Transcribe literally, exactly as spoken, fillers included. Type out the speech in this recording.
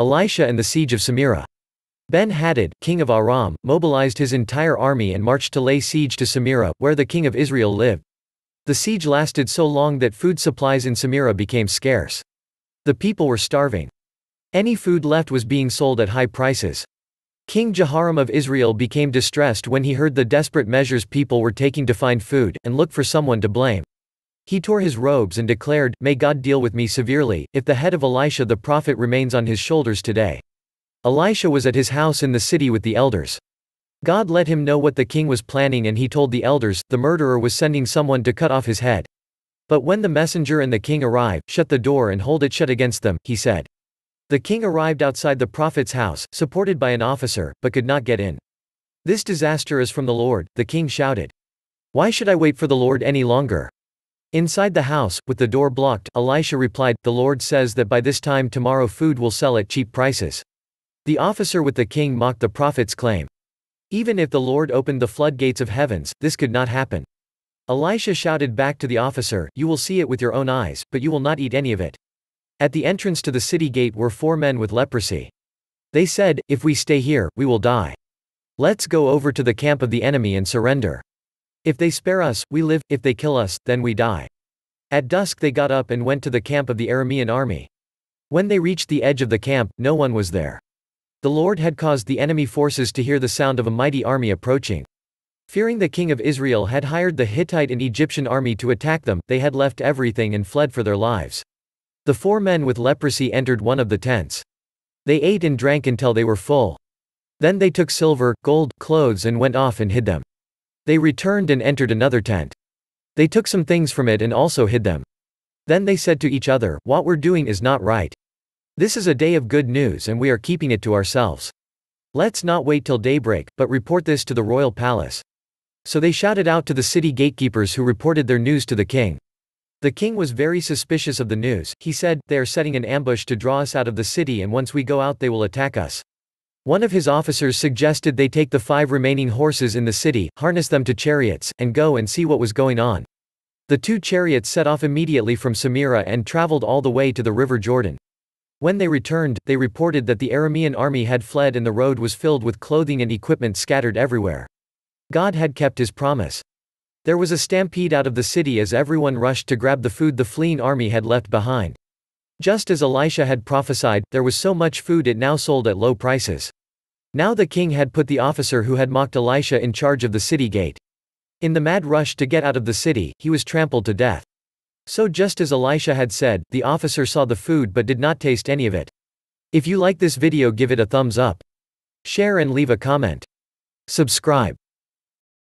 Elisha and the siege of Samaria. Ben-Hadad, king of Aram, mobilized his entire army and marched to lay siege to Samaria, where the king of Israel lived. The siege lasted so long that food supplies in Samaria became scarce. The people were starving. Any food left was being sold at high prices. King Jehoram of Israel became distressed when he heard the desperate measures people were taking to find food, and looked for someone to blame. He tore his robes and declared, "May God deal with me severely, if the head of Elisha the prophet remains on his shoulders today." Elisha was at his house in the city with the elders. God let him know what the king was planning, and he told the elders, the murderer was sending someone to cut off his head. But when the messenger and the king arrived, "Shut the door and hold it shut against them," he said. The king arrived outside the prophet's house, supported by an officer, but could not get in. "This disaster is from the Lord," the king shouted. "Why should I wait for the Lord any longer?" Inside the house, with the door blocked, Elisha replied, "The Lord says that by this time tomorrow food will sell at cheap prices." The officer with the king mocked the prophet's claim. Even if the Lord opened the floodgates of heavens, this could not happen. Elisha shouted back to the officer, "You will see it with your own eyes, but you will not eat any of it." At the entrance to the city gate were four men with leprosy. They said, "If we stay here, we will die. Let's go over to the camp of the enemy and surrender. If they spare us, we live; if they kill us, then we die." At dusk they got up and went to the camp of the Aramean army. When they reached the edge of the camp, no one was there. The Lord had caused the enemy forces to hear the sound of a mighty army approaching. Fearing the king of Israel had hired the Hittite and Egyptian army to attack them, they had left everything and fled for their lives. The four men with leprosy entered one of the tents. They ate and drank until they were full. Then they took silver, gold, clothes and went off and hid them. They returned and entered another tent. They took some things from it and also hid them. Then they said to each other, "What we're doing is not right. This is a day of good news and we are keeping it to ourselves. Let's not wait till daybreak, but report this to the royal palace." So they shouted out to the city gatekeepers, who reported their news to the king. The king was very suspicious of the news. He said, "They are setting an ambush to draw us out of the city, and once we go out they will attack us." One of his officers suggested they take the five remaining horses in the city, harness them to chariots, and go and see what was going on. The two chariots set off immediately from Samaria and traveled all the way to the river Jordan. When they returned, they reported that the Aramean army had fled and the road was filled with clothing and equipment scattered everywhere. God had kept his promise. There was a stampede out of the city as everyone rushed to grab the food the fleeing army had left behind. Just as Elisha had prophesied, there was so much food it now sold at low prices. Now the king had put the officer who had mocked Elisha in charge of the city gate. In the mad rush to get out of the city, he was trampled to death. So just as Elisha had said, the officer saw the food but did not taste any of it. If you like this video, give it a thumbs up. Share and leave a comment. Subscribe.